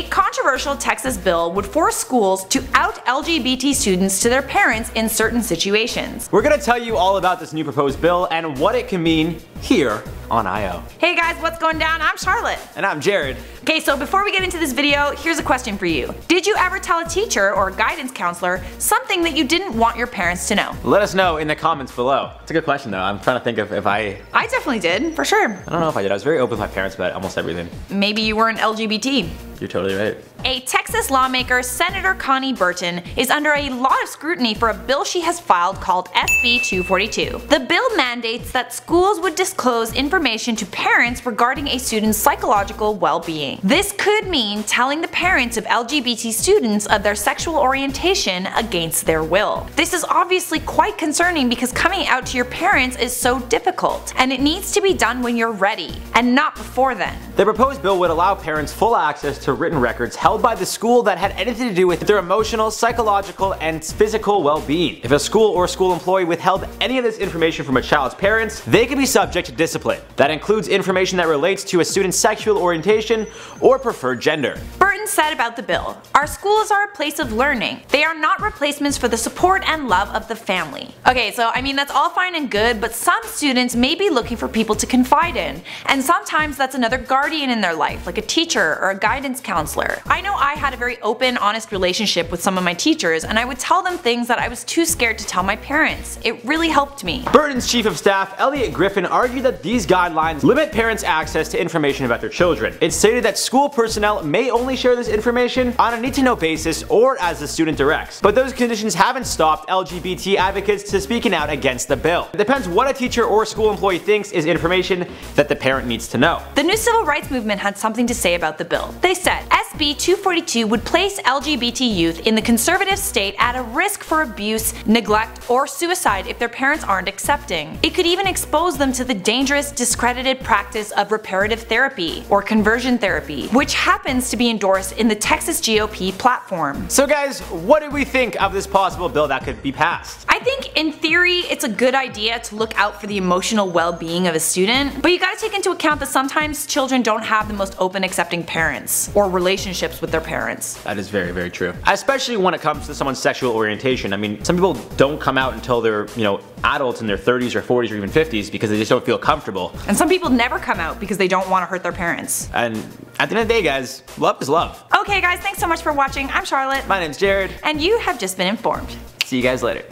a controversial Texas bill would force schools to out LGBT students to their parents in certain situations. We're gonna tell you all about this new proposed bill and what it can mean here on IO. Hey guys, what's going down? I'm Charlotte. And I'm Jared. Okay, so before we get into this video, here's a question for you. Did you ever tell a teacher or a guidance counselor something that you didn't want your parents to know? Let us know in the comments below. It's a good question though. I'm trying to think of if I definitely did, for sure. I don't know if I did. I was very open with my parents about almost everything. Maybe you weren't LGBT. You're totally right. A Texas lawmaker, Senator Konni Burton, is under a lot of scrutiny for a bill she has filed called SB 242. The bill mandates that schools would disclose information to parents regarding a student's psychological well-being. This could mean telling the parents of LGBT students of their sexual orientation against their will. This is obviously quite concerning because coming out to your parents is so difficult, and it needs to be done when you're ready, and not before then. The proposed bill would allow parents full access to written records held by the school that had anything to do with their emotional, psychological, and physical well-being. If a school or school employee withheld any of this information from a child's parents, they could be subject to discipline. That includes information that relates to a student's sexual orientation or preferred gender. Burton said about the bill, "Our schools are a place of learning. They are not replacements for the support and love of the family." Okay, so I mean that's all fine and good, but some students may be looking for people to confide in, and sometimes that's another guardian in their life, like a teacher or a guidance counselor. I know I had a very open, honest relationship with some of my teachers, and I would tell them things that I was too scared to tell my parents. It really helped me. Burton's chief of staff, Elliot Griffin, argued that these guidelines limit parents' access to information about their children. It stated that school personnel may only share this information on a need-to-know basis or as the student directs. But those conditions haven't stopped LGBT advocates to speaking out against the bill. It depends what a teacher or school employee thinks is information that the parent needs to know. The New Civil Rights Movement had something to say about the bill. They said, SB 242 would place LGBT youth in the conservative state at a risk for abuse, neglect, or suicide if their parents aren't accepting. It could even expose them to the dangerous, discredited practice of reparative therapy or conversion therapy, which happens to be endorsed in the Texas GOP platform. So guys, what do we think of this possible bill that could be passed? I think in theory it's a good idea to look out for the emotional well-being of a student, but you gotta take into account that sometimes children don't have the most open, accepting parents or relationships with their parents. That is very, very true. Especially when it comes to someone's sexual orientation. I mean, some people don't come out until they're, you know, adults in their 30s or 40s or even 50s because they just don't feel comfortable. And some people never come out because they don't want to hurt their parents. And at the end of the day, guys, love is love. Okay guys, thanks so much for watching. I'm Charlotte. My name's Jared. And you have just been informed. See you guys later.